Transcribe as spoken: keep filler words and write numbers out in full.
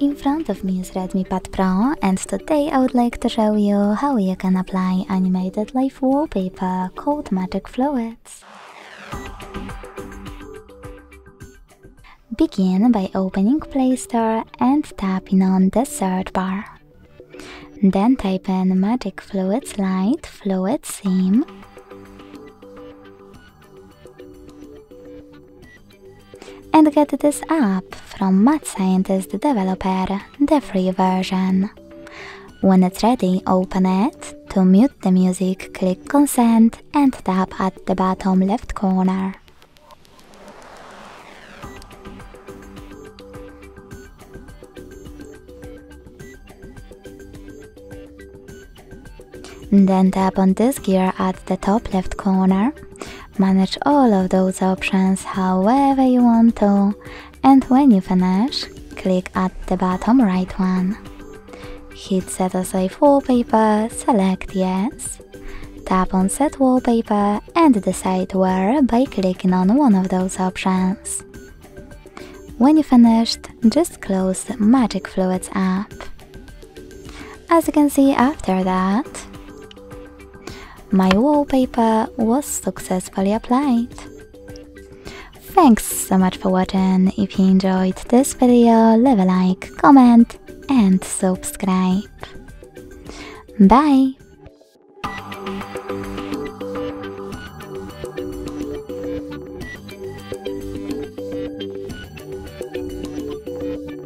In front of me is Redmi Pad Pro, and today I would like to show you how you can apply animated live wallpaper called Magic Fluids. Begin by opening Play Store and tapping on the search bar. Then type in Magic Fluids Light Fluid Theme. And get this app from Math Scientist developer, the free version. When it's ready, open it. To mute the music, click Consent and tap at the bottom left corner. Then tap on this gear at the top left corner. Manage all of those options however you want to, and when you finish, click at the bottom right one. Hit Set Aside Wallpaper, select Yes. Tap on Set Wallpaper and decide where by clicking on one of those options. When you finished, just close the Magic Fluids app. As you can see after that, my wallpaper was successfully applied. Thanks so much for watching. If you enjoyed this video, leave a like, comment and subscribe. Bye!